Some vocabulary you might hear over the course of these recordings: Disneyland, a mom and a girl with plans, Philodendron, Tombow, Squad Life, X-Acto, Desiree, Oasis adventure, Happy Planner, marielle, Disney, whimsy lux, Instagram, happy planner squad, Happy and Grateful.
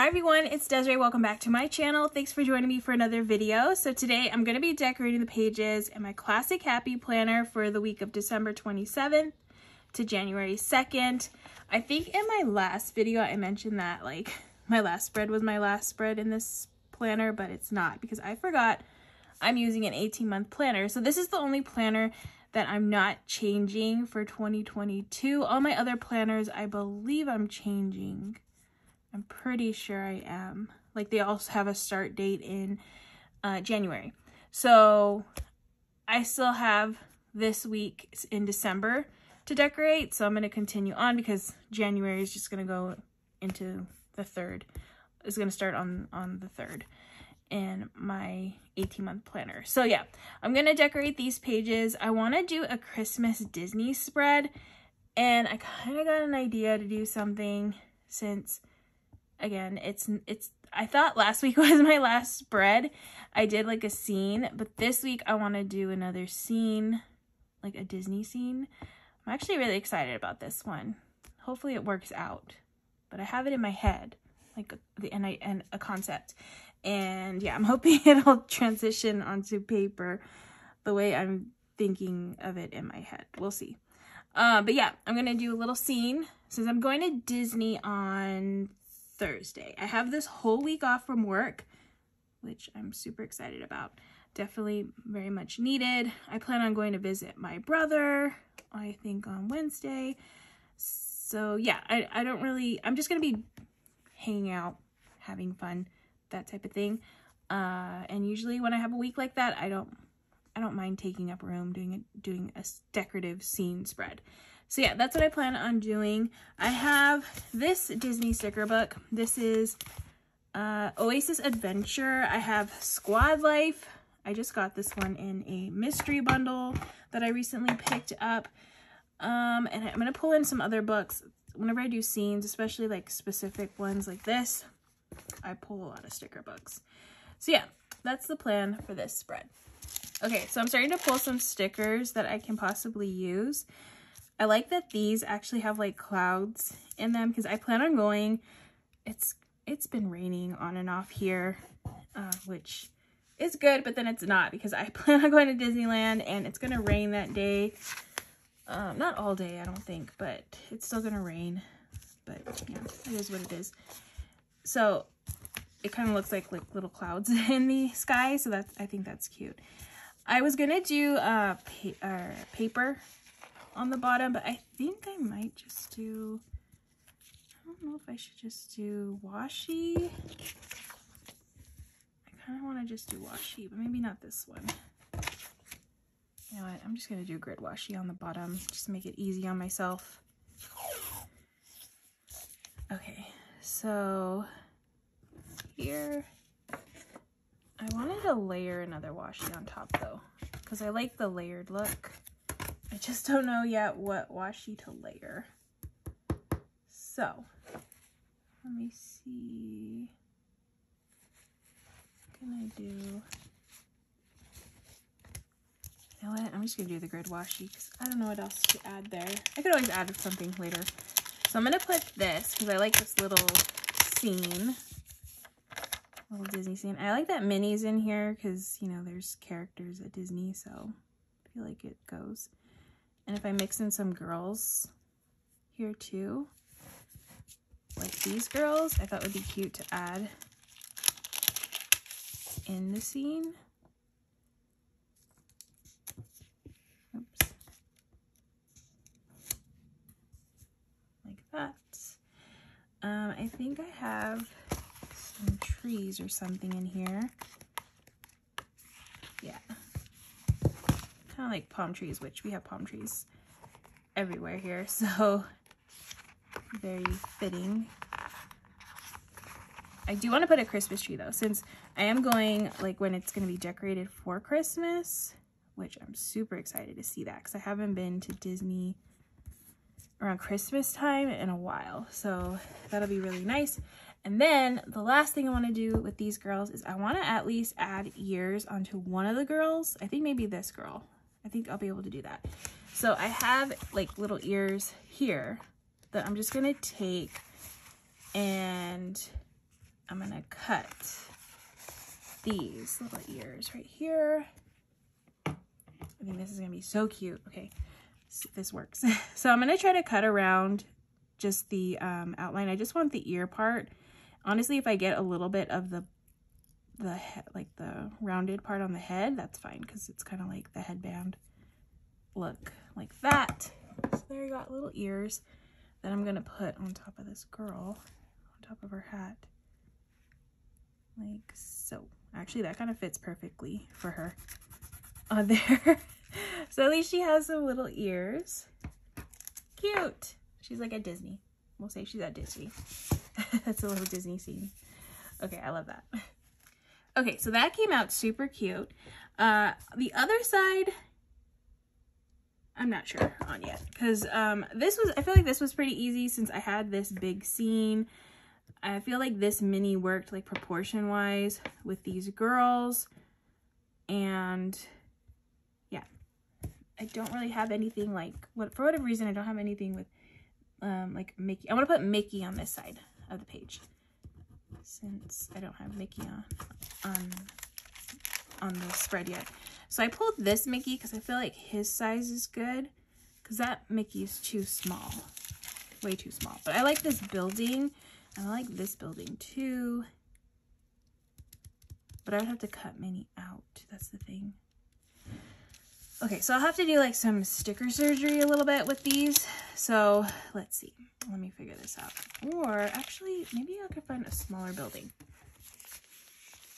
Hi everyone, it's Desiree. Welcome back to my channel. Thanks for joining me for another video. So today I'm going to be decorating the pages in my classic Happy Planner for the week of December 27th to January 2nd. I think in my last video I mentioned that like my last spread was my last spread in this planner, but it's not because I forgot I'm using an 18-month planner. So this is the only planner that I'm not changing for 2022. All my other planners I believe I'm changing. I'm pretty sure I am. Like they also have a start date in January. So I still have this week in December to decorate. So I'm going to continue on because January is just going to go into the 3rd. It's going to start on the 3rd in my 18-month planner. So yeah, I'm going to decorate these pages. I want to do a Christmas Disney spread. And I kind of got an idea to do something since... Again, I thought last week was my last spread. I did like a scene, but this week I want to do another scene, like a Disney scene. I'm actually really excited about this one. Hopefully it works out, but I have it in my head, like a concept. And yeah, I'm hoping it'll transition onto paper the way I'm thinking of it in my head. We'll see. But yeah, I'm going to do a little scene since I'm going to Disney on Thursday. I have this whole week off from work, which I'm super excited about. Definitely very much needed. I plan on going to visit my brother, I think on Wednesday. So yeah, I don't really, I'm just going to be hanging out, having fun, that type of thing. And usually when I have a week like that, I don't mind taking up room, doing a decorative scene spread. So yeah, that's what I plan on doing. I have this Disney sticker book. This is Oasis Adventure. I have Squad Life. I just got this one in a mystery bundle that I recently picked up. And I'm going to pull in some other books. Whenever I do scenes, especially like specific ones like this, I pull a lot of sticker books. So yeah, that's the plan for this spread. Okay, so I'm starting to pull some stickers that I can possibly use. I like that these actually have like clouds in them because I plan on going. It's been raining on and off here, which is good, but then it's not because I plan on going to Disneyland and it's gonna rain that day. Not all day, I don't think, but it's still gonna rain. But yeah, it is what it is. So it kind of looks like little clouds in the sky. So that's, I think that's cute. I was gonna do paper on the bottom, but I think I might just do, I don't know if I should just do washi. I kind of want to just do washi, but maybe not this one. You know what, I'm just going to do grid washi on the bottom just to make it easy on myself. Okay, so here, I wanted to layer another washi on top though, because I like the layered look. I just don't know yet what washi to layer. So, let me see. What can I do? You know what? I'm just going to do the grid washi because I don't know what else to add there. I could always add something later. So I'm going to put this because I like this little scene. Little Disney scene. I like that Minnie's in here because, you know, there's characters at Disney, so I feel like it goes. And if I mix in some girls here too, like these girls, I thought would be cute to add in the scene. Oops. Like that. I think I have some trees or something in here. Yeah. Kind of like palm trees, which we have palm trees everywhere here, so very fitting. I do want to put a Christmas tree though, since I am going like when it's going to be decorated for Christmas, which I'm super excited to see that because I haven't been to Disney around Christmas time in a while, so that'll be really nice. And then the last thing I want to do with these girls is I want to at least add ears onto one of the girls. I think maybe this girl. I think I'll be able to do that. So I have like little ears here that I'm just going to take and I'm going to cut these little ears right here. I think this is going to be so cute. Okay, so this works. So I'm going to try to cut around just the outline. I just want the ear part. Honestly, if I get a little bit of the head, like the rounded part on the head, that's fine because it's kind of like the headband look, like that. So there you got little ears that I'm going to put on top of this girl, on top of her hat. Like so. Actually, that kind of fits perfectly for her on there. So at least she has some little ears. Cute. She's like at Disney. We'll say she's at Disney. That's a little Disney scene. Okay, I love that. Okay, so that came out super cute. The other side, I'm not sure on yet. Because this was, I feel like this was pretty easy since I had this big scene. I feel like this mini worked like proportion wise with these girls. And yeah, I don't really have anything like, what, for whatever reason, I don't have anything with like Mickey. I want to put Mickey on this side of the page since I don't have Mickey on the spread yet. So I pulled this Mickey because I feel like his size is good because that Mickey's too small, way too small. But I like this building. I like this building too, but I would have to cut many out. That's the thing. Okay, so I'll have to do like some sticker surgery a little bit with these. So let's see. Let me figure this out. Or actually, maybe I could find a smaller building.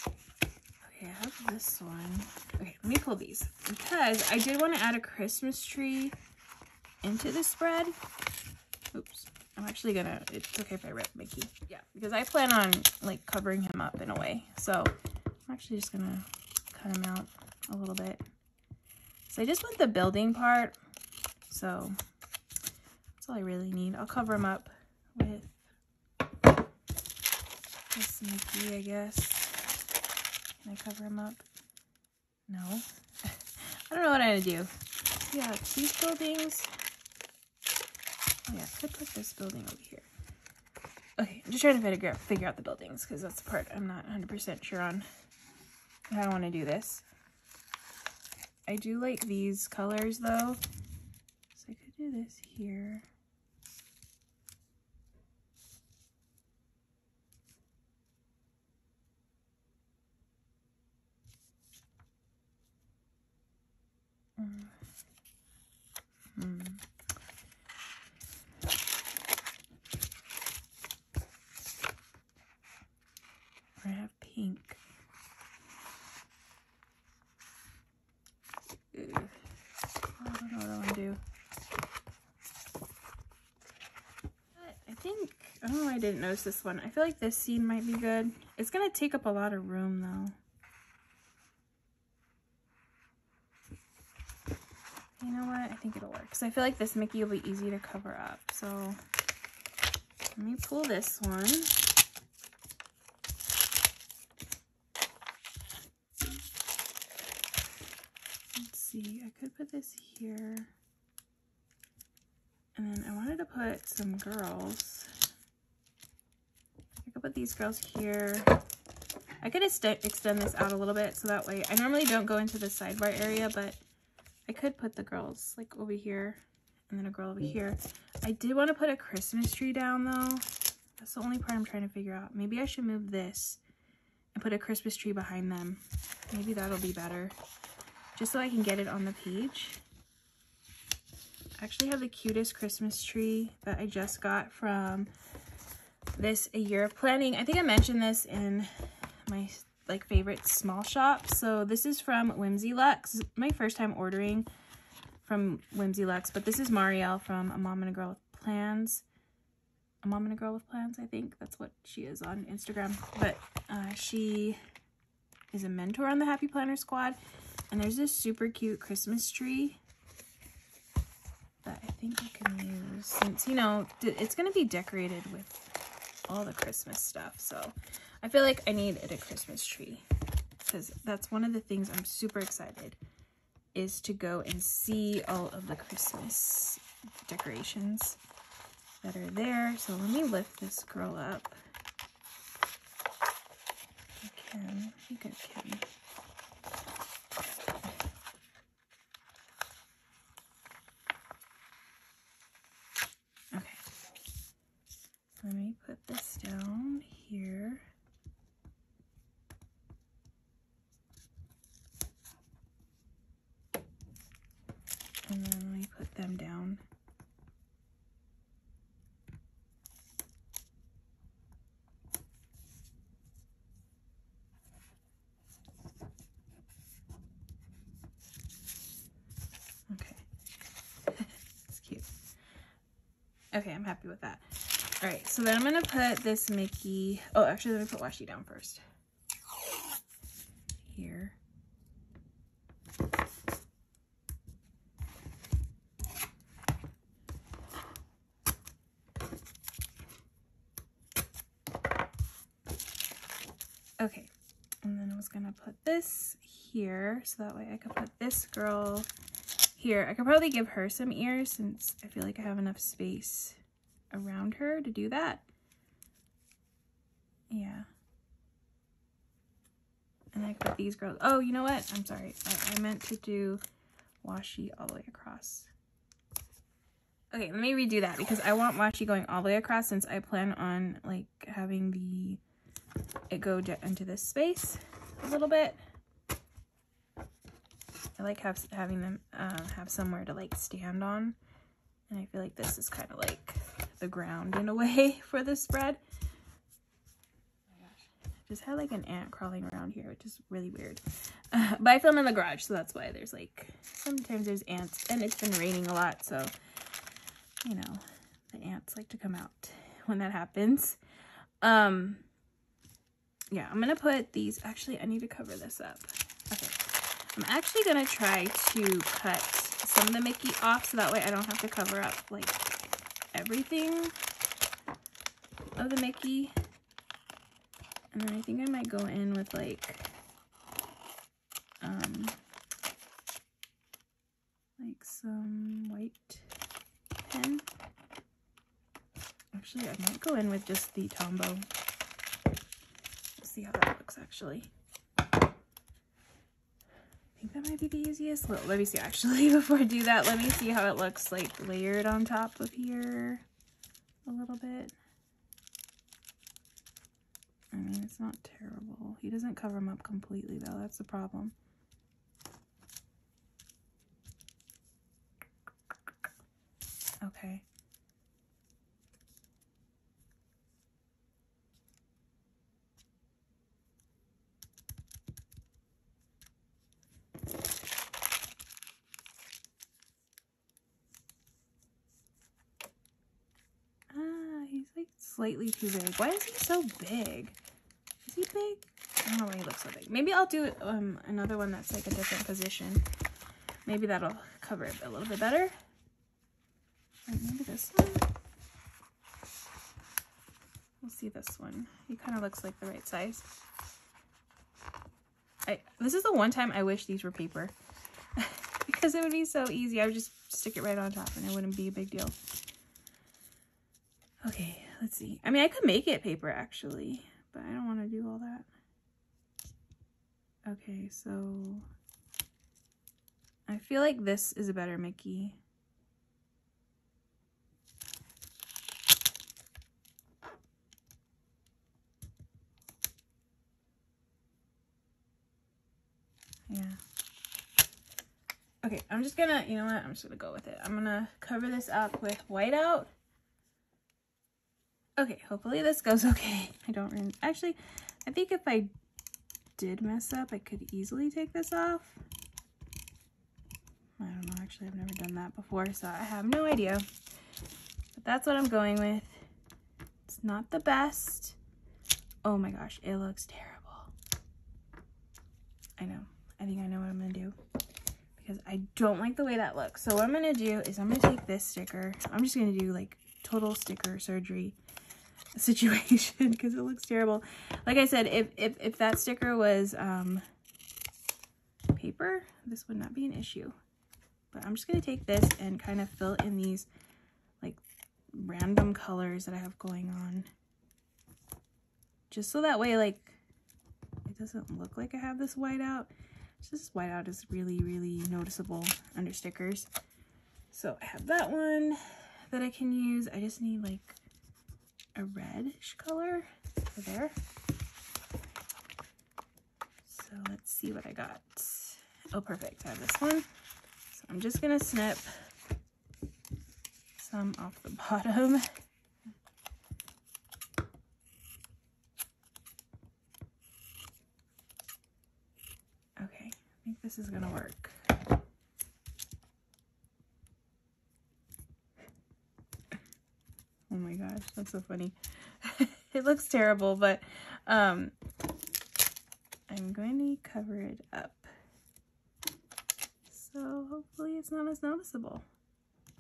Okay, I have this one. Okay, let me pull these because I did want to add a Christmas tree into the spread. Oops. I'm actually gonna, it's okay if I rip Mickey. Yeah, because I plan on like covering him up in a way. So I'm actually just gonna cut him out a little bit. So I just want the building part. So that's all I really need. I'll cover him up with this Mickey, I guess. Can I cover him up? No. I don't know what I'm gonna do. Yeah, these buildings. Yeah, I could put this building over here. Okay, I'm just trying to figure out the buildings because that's the part I'm not 100% sure on how I want to do this. I do like these colors though. So I could do this here. I have pink. Ugh. I don't know what I want to do. But I think, I don't know why I didn't notice this one. I feel like this scene might be good. It's going to take up a lot of room though. You know what? I think it'll work. So I feel like this Mickey will be easy to cover up. So let me pull this one. I could put this here, and then I wanted to put some girls. I could put these girls here. I could extend this out a little bit so that way I normally don't go into the sidebar area, but I could put the girls like over here and then a girl over here. I did want to put a Christmas tree down though. That's the only part I'm trying to figure out. Maybe I should move this and put a Christmas tree behind them. Maybe that'll be better. Just so I can get it on the page. I actually have the cutest Christmas tree that I just got from this A Year of Planning. I think I mentioned this in my like favorite small shop. So this is from Whimsy Lux. My first time ordering from Whimsy Lux, but this is Marielle from A Mom and a Girl with Plans. A Mom and a Girl with Plans, I think that's what she is on Instagram. But she is a mentor on the Happy Planner Squad. And there's this super cute Christmas tree that I think I can use since, you know, it's going to be decorated with all the Christmas stuff. So I feel like I need a Christmas tree because that's one of the things I'm super excited is to go and see all of the Christmas decorations that are there. So let me lift this girl up. think I can. Let me put this down here. And then let me put them down. Okay. It's cute. Okay, I'm happy with that. All right, so then I'm gonna put this Mickey, oh, actually let me put Washi down first. Here. Okay, and then I was gonna put this here, so that way I could put this girl here. I could probably give her some ears since I feel like I have enough space around her to do that. Yeah. And I put these girls. Oh, you know what? I'm sorry. I meant to do washi all the way across. Okay, let me redo that because I want washi going all the way across since I plan on like having it go into this space a little bit. I like having them have somewhere to like stand on. And I feel like this is kind of like the ground in a way for this spread. Oh my gosh. Just had like an ant crawling around here, which is really weird. But I film in the garage, so that's why there's like, sometimes there's ants, and it's been raining a lot, so, you know, the ants like to come out when that happens. Yeah, I'm gonna put these, actually I need to cover this up. Okay, I'm actually gonna try to cut some of the Mickey off, so that way I don't have to cover up like everything of the Mickey. And then I think I might go in with like some white pen. Actually, I might go in with just the Tombow. We'll see how that looks actually. I think that might be the easiest. Well, let me see actually before I do that. Let me see how it looks like layered on top of here a little bit. I mean, it's not terrible. He doesn't cover them up completely though. That's the problem. Okay. Slightly too big. Why is he so big? Is he big? I don't know why he looks so big. Maybe I'll do another one that's like a different position. Maybe that'll cover it a little bit better. Maybe this one. We'll see this one. He kind of looks like the right size. This is the one time I wish these were paper because it would be so easy. I would just stick it right on top and it wouldn't be a big deal. Okay. Let's see. I mean, I could make it paper actually, but I don't want to do all that. Okay, so I feel like this is a better Mickey. Yeah. Okay, I'm just gonna, you know what? I'm just gonna go with it. I'm gonna cover this up with whiteout. Okay, hopefully this goes okay. I don't really, actually, I think if I did mess up, I could easily take this off. I don't know, actually, I've never done that before, so I have no idea. But that's what I'm going with. It's not the best. Oh my gosh, it looks terrible. I know. I think I know what I'm gonna do because I don't like the way that looks. So what I'm gonna do is I'm gonna take this sticker. I'm just gonna do like total sticker surgery situation because it looks terrible. Like I said, if that sticker was paper, this would not be an issue, but I'm just going to take this and kind of fill in these like random colors that I have going on, just so that way like it doesn't look like I have this whiteout. This whiteout is really, really noticeable under stickers. So I have that one that I can use. I just need like a reddish color for there. So let's see what I got. Oh, perfect. I have this one. So I'm just going to snip some off the bottom. Okay, I think this is going to work. Oh my gosh, that's so funny. It looks terrible, but I'm going to cover it up. So hopefully it's not as noticeable.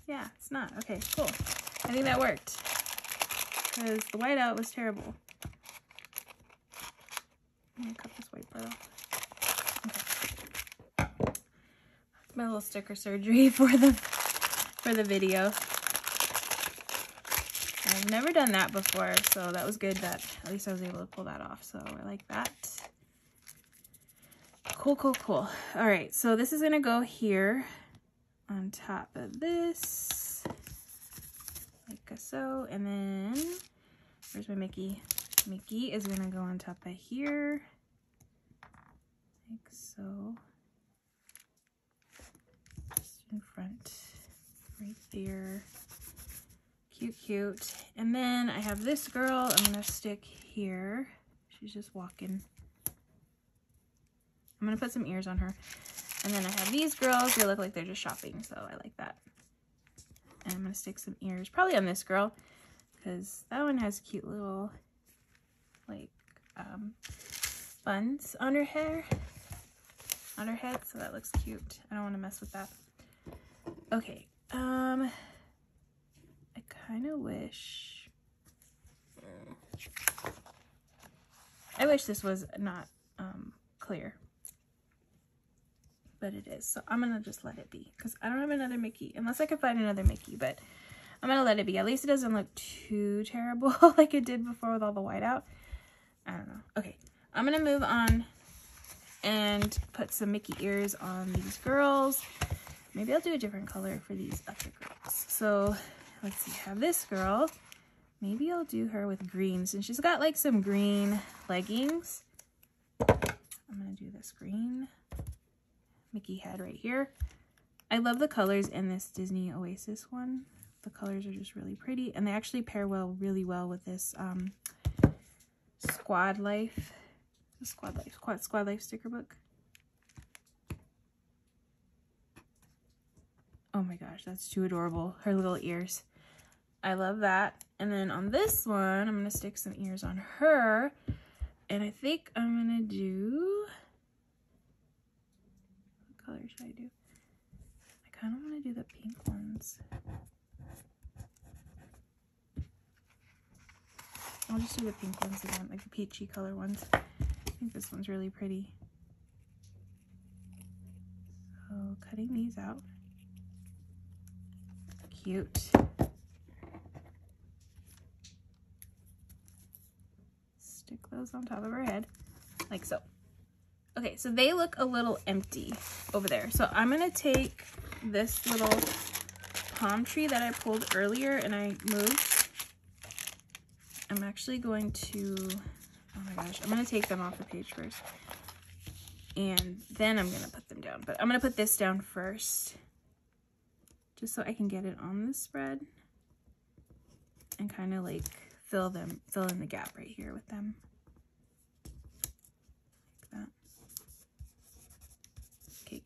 Yeah, it's not. Okay, cool. I think that worked because the whiteout was terrible. I'm going to cut this whiteboard off. Okay. That's my little sticker surgery for the video. I've never done that before, so that was good that at least I was able to pull that off. So I like that. Cool, cool, cool. All right, so this is going to go here on top of this, like so, and then where's my Mickey? Mickey is going to go on top of here, like so, just in front, right there. Cute, cute. And then I have this girl I'm going to stick here. She's just walking. I'm going to put some ears on her. And then I have these girls. They look like they're just shopping, so I like that. And I'm going to stick some ears probably on this girl because that one has cute little like buns on her hair, on her head, so that looks cute. I don't want to mess with that. Okay, I kind of wish... I wish this was not clear. But it is, so I'm gonna just let it be because I don't have another Mickey unless I could find another Mickey, but I'm gonna let it be. At least it doesn't look too terrible like it did before with all the whiteout. I don't know. Okay, I'm gonna move on and put some Mickey ears on these girls. Maybe I'll do a different color for these other girls. So let's see, I have this girl. Maybe I'll do her with greens, and she's got like some green leggings. I'm gonna do this green Mickey head right here. I love the colors in this Disney Oasis one. The colors are just really pretty, and they actually pair well, really well with this Squad Life sticker book. Oh my gosh, that's too adorable. Her little ears. I love that. And then on this one, I'm gonna stick some ears on her, and I think I'm gonna do... What color should I do? I kind of want to do the pink ones. I'll just do the pink ones again, like the peachy color ones. I think this one's really pretty. So cutting these out. Cute. Stick those on top of her head, like so. Okay, so they look a little empty over there. So I'm going to take this little palm tree that I pulled earlier and I moved. I'm actually going to, oh my gosh, I'm going to take them off the page first. And then I'm going to put them down. But I'm going to put this down first just so I can get it on the spread and kind of like fill in the gap right here with them.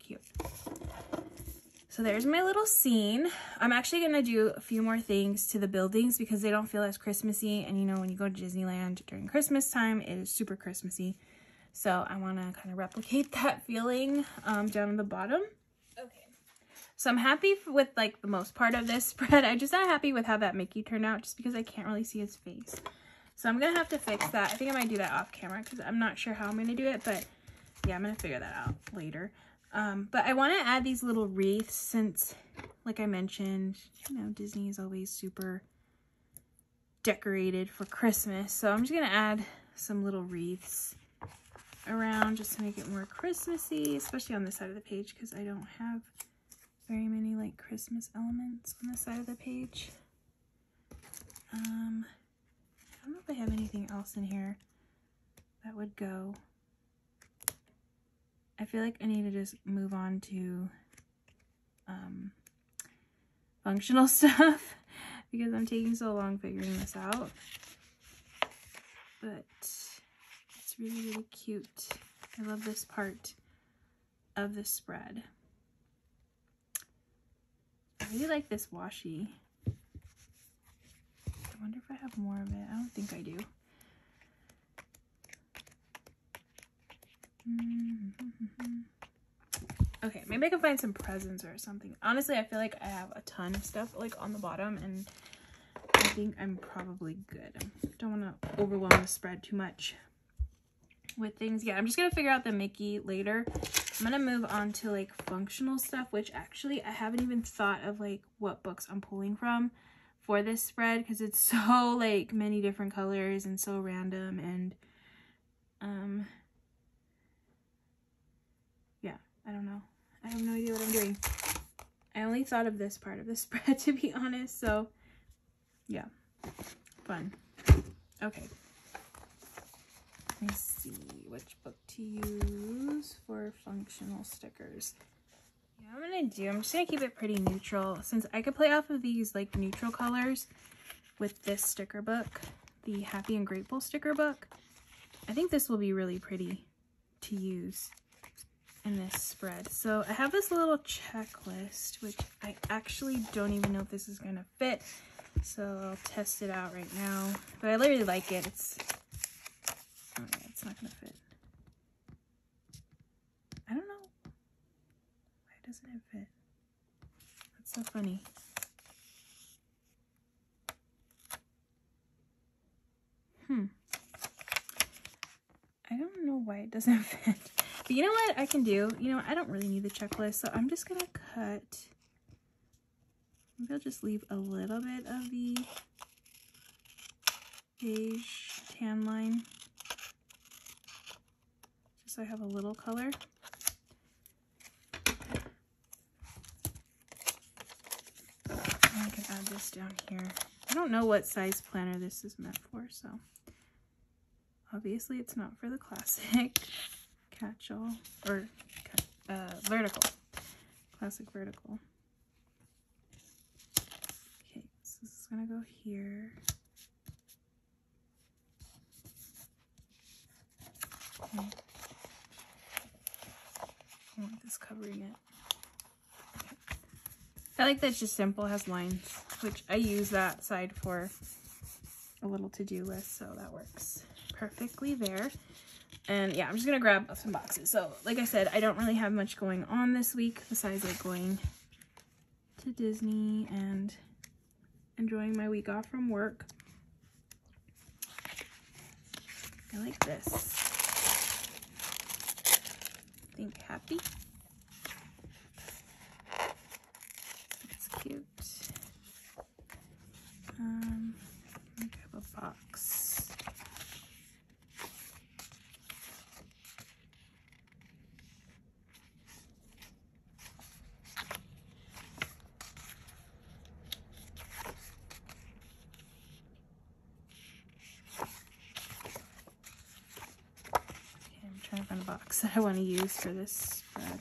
Cute. So there's my little scene. I'm actually going to do a few more things to the buildings because they don't feel as Christmassy, and you know when you go to Disneyland during Christmas time it is super Christmassy, so I want to kind of replicate that feeling down in the bottom. Okay, so I'm happy with like the most part of this spread. I'm just not happy with how that Mickey turned out just because I can't really see his face, so I'm going to have to fix that. I think I might do that off camera because I'm not sure how I'm going to do it, but yeah, I'm going to figure that out later. But I want to add these little wreaths since, like I mentioned, you know, Disney is always super decorated for Christmas. So I'm just going to add some little wreaths around just to make it more Christmassy, especially on this side of the page because I don't have very many like Christmas elements on this side of the page. I don't know if I have anything else in here that would go. I feel like I need to just move on to functional stuff because I'm taking so long figuring this out. But it's really, really cute. I love this part of the spread. I really like this washi. I wonder if I have more of it. I don't think I do. Okay, maybe I can find some presents or something. Honestly, I feel like I have a ton of stuff like on the bottom, and I think I'm probably good. I don't want to overwhelm the spread too much with things. Yeah, I'm just going to figure out the Mickey later. I'm going to move on to like functional stuff, which actually I haven't even thought of like what books I'm pulling from for this spread because it's so like many different colors and so random, and yeah, I don't know. I have no idea what I'm doing. I only thought of this part of the spread, to be honest, so yeah, fun. Okay, let me see which book to use for functional stickers. Yeah, I'm just gonna keep it pretty neutral since I could play off of these like neutral colors with this sticker book, the Happy and Grateful sticker book. I think this will be really pretty to use in this spread. So I have this little checklist, which I actually don't even know if this is gonna fit. So I'll test it out right now, but I literally like it. It's, oh yeah, it's not gonna fit. I don't know. Why doesn't it fit? That's so funny. I don't know why it doesn't fit. But you know what I can do? You know, I don't really need the checklist, so I'm just gonna cut. Maybe I'll just leave a little bit of the beige tan line, just so I have a little color. And I can add this down here. I don't know what size planner this is meant for, so obviously it's not for the classic catch-all or vertical, classic vertical. This is gonna go here. Okay. I want this covering it. Okay. I like that it's just simple, has lines, which I use that side for a little to-do list, so that works perfectly there. And yeah, I'm just gonna grab some boxes. So like I said, I don't really have much going on this week besides like going to Disney and enjoying my week off from work. I like this. I think happy. That's cute. I think I have a box. Trying to find a box that I want to use for this spread.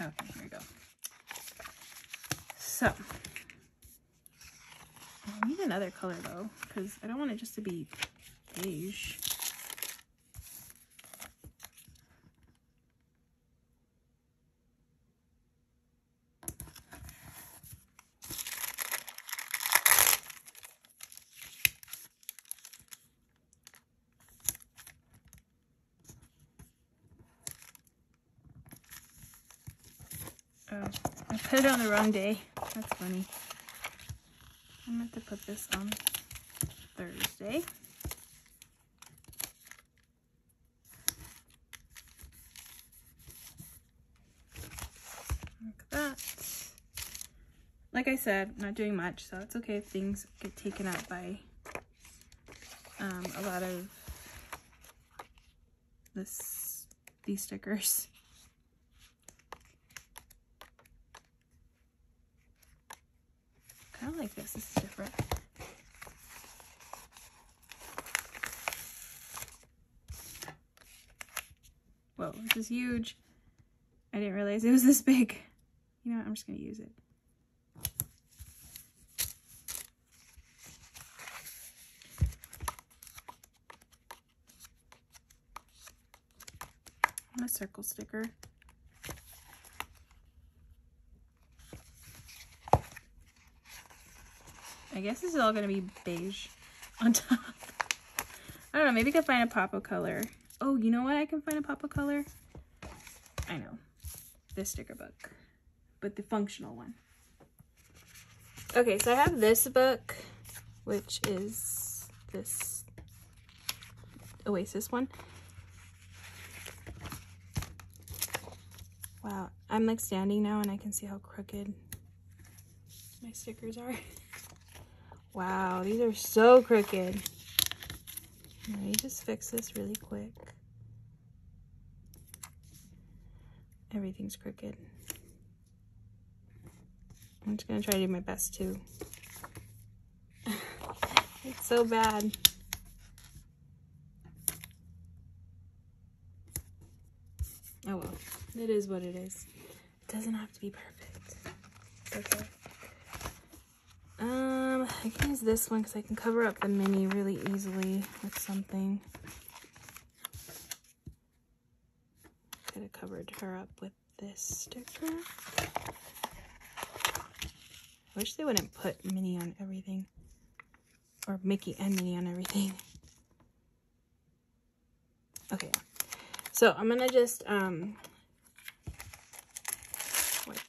Okay, here we go. So, I need another color though, because I don't want it just to be beige. Oh, I put it on the wrong day. That's funny. I'm going to have to put this on Thursday. Like that. like I said, I'm not doing much, so it's okay if things get taken up by a lot of these stickers. Kind of like this. This is different. Whoa, this is huge. I didn't realize it was this big. You know what? I'm just going to use it. And a circle sticker. I guess this is all going to be beige on top. I don't know. Maybe I can find a pop of color. Oh, you know what? I can find a pop of color. I know. This sticker book, but the functional one. Okay, so I have this book, which is this Oasis one. Wow, I'm like standing now and I can see how crooked my stickers are. Wow, these are so crooked. Let me just fix this really quick. Everything's crooked. I'm just gonna try to do my best too. It's so bad. Oh well, it is what it is. It doesn't have to be perfect. It's okay. I can use this one because I can cover up the mini really easily with something. Could have covered her up with this sticker. I wish they wouldn't put Minnie on everything, or Mickey and Minnie on everything. Okay, so I'm gonna just wipe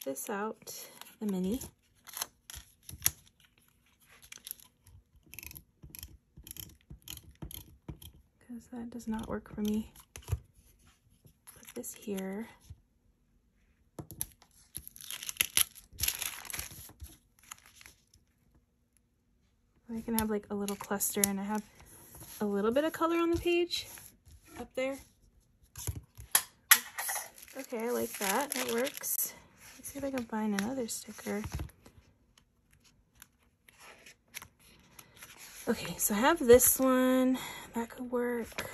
this out, the Minnie. Because that does not work for me. Put this here. I can have like a little cluster, and I have a little bit of color on the page up there. Oops. Okay, I like that. It works. Let's see if I can find another sticker. Okay, so I have this one. That could work.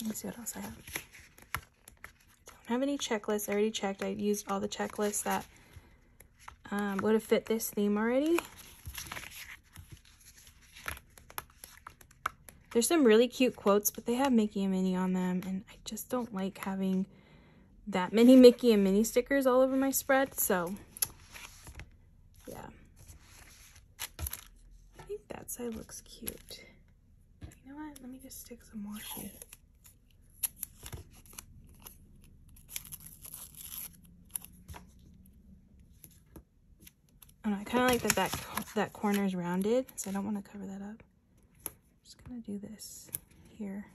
Let me see what else I have. Don't have any checklists. I already checked. I used all the checklists that would have fit this theme already. There's some really cute quotes, but they have Mickey and Minnie on them, and I just don't like having that many Mickey and Minnie stickers all over my spread, so yeah. I think that side looks cute. You know what? Let me just stick some more here. I don't know, I kind of like that corner is rounded, so I don't want to cover that up. I'm gonna do this here.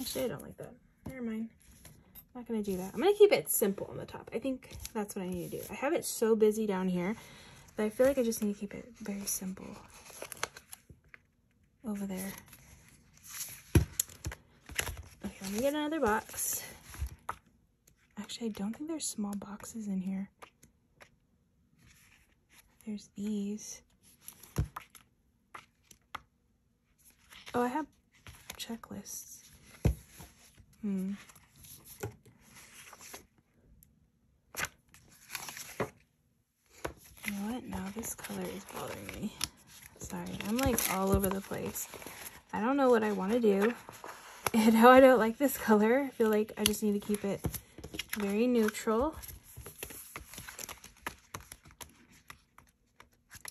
Actually, I don't like that. Never mind. I'm not gonna do that. I'm gonna keep it simple on the top. I think that's what I need to do. I have it so busy down here that I feel like I just need to keep it very simple over there. Okay, let me get another box. Actually, I don't think there's small boxes in here. There's these. Oh, I have checklists. You know what? Now this color is bothering me. Sorry, I'm like all over the place. I don't know what I want to do. And now I don't like this color. I feel like I just need to keep it very neutral.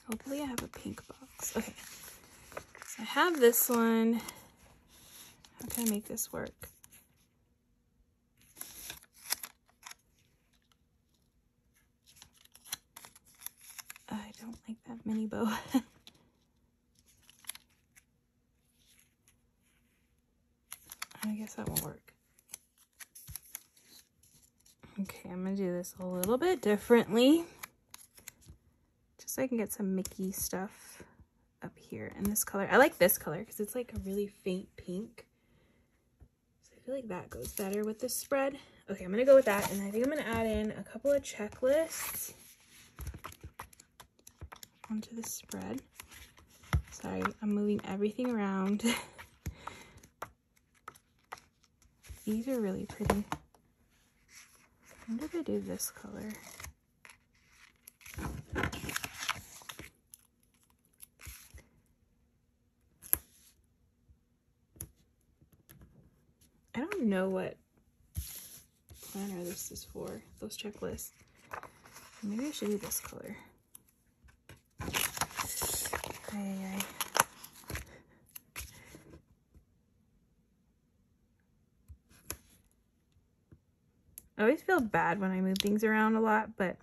Hopefully I have a pink box. Okay, so I have this one. How can I make this work? I don't like that mini bow. I guess that won't work. Okay, I'm gonna do this a little bit differently, just so I can get some Mickey stuff up here. And this color, I like this color because it's like a really faint pink. So I feel like that goes better with this spread. Okay, I'm gonna go with that, and I think I'm gonna add in a couple of checklists onto the spread. Sorry, I'm moving everything around. These are really pretty. I wonder if I do this color. I don't know what planner this is for, those checklists. Maybe I should do this color. I always feel bad when I move things around a lot, but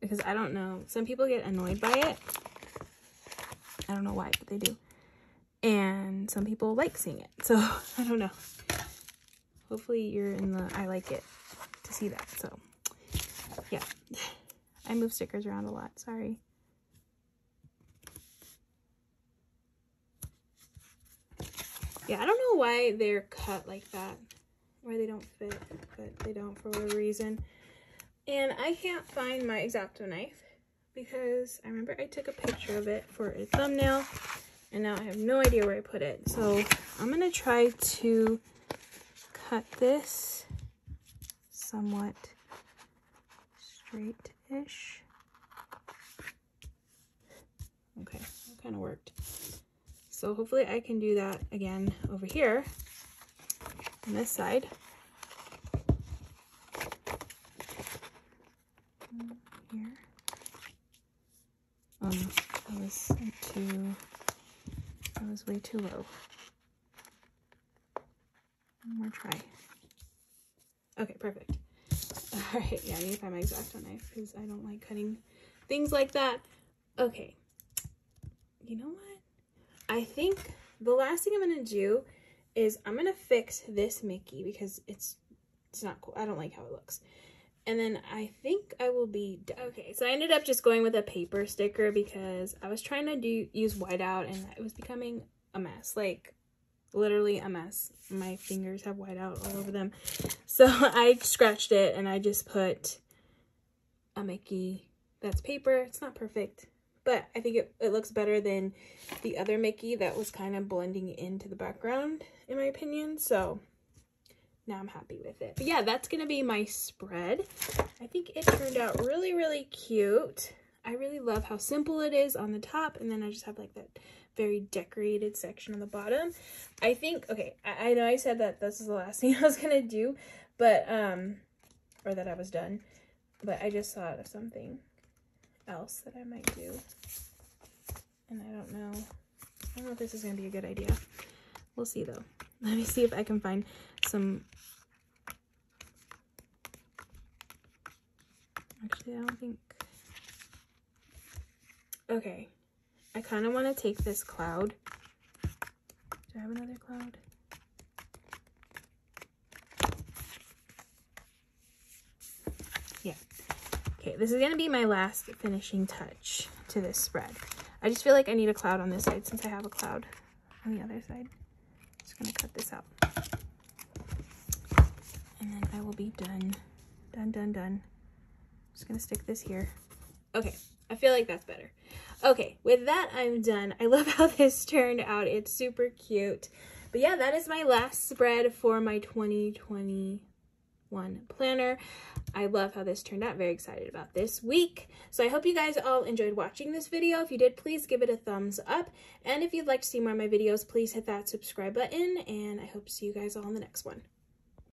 because I don't know, some people get annoyed by it. I don't know why, but they do. And some people like seeing it, so I don't know. Hopefully you're in the I like it to see that. So yeah, I move stickers around a lot, sorry. Yeah, I don't know why they're cut like that, or they don't fit, but they don't for whatever reason. And I can't find my X-Acto knife because I remember I took a picture of it for a thumbnail, and now I have no idea where I put it. So I'm gonna try to cut this somewhat straight-ish. Okay, that kind of worked. So hopefully I can do that again over here on this side. Here. Oh no, that was way too low. One more try. Okay, perfect. All right, yeah, I need to find my X-Acto knife because I don't like cutting things like that. Okay, you know what? I think the last thing I'm going to do is I'm going to fix this Mickey because it's not cool. I don't like how it looks. And then I think I will be done. Okay, so I ended up just going with a paper sticker because I was trying to use whiteout and it was becoming a mess. Like, literally a mess. My fingers have whiteout all over them. So I scratched it and I just put a Mickey that's paper. It's not perfect. But I think it looks better than the other Mickey that was kind of blending into the background, in my opinion. So now I'm happy with it. But yeah, that's going to be my spread. I think it turned out really, really cute. I really love how simple it is on the top. And then I just have like that very decorated section on the bottom. I think, okay, I know I said that this is the last thing I was going to do, but, or that I was done. But I just thought of something else that I might do, and I don't know if this is gonna be a good idea. We'll see though. Let me see if I can find some. Actually, I don't think. Okay, I kind of want to take this cloud. Do I have another cloud? Yeah. Okay, this is going to be my last finishing touch to this spread. I just feel like I need a cloud on this side since I have a cloud on the other side. I'm just going to cut this out. And then I will be done. Done. I'm just going to stick this here. Okay, I feel like that's better. Okay, with that, I'm done. I love how this turned out. It's super cute. But yeah, that is my last spread for my 2021 planner. I love how this turned out. Very excited about this week. So I hope you guys all enjoyed watching this video. If you did, please give it a thumbs up. And if you'd like to see more of my videos, please hit that subscribe button. And I hope to see you guys all in the next one.